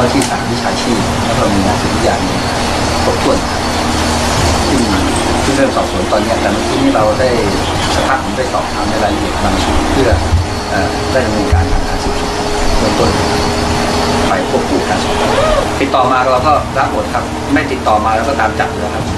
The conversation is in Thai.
จ้าที่สามวิชาชีพแล้วก็มีงานสุริยานครบถ้วนซึ่งเรื่องสอบสวนตอนนี้แต่เมื่อกี้นี้เราได้สักพักผมได้สอบถามในรายละเอียดบางส่วนเพื่อได้ดำเนินการทางการสืบสวนเบื้องต้นไปควบคู่การสอบติดต่อมาเราก็รับบทครับไม่ติดต่อมาแล้วก็ตามจับเลยครับ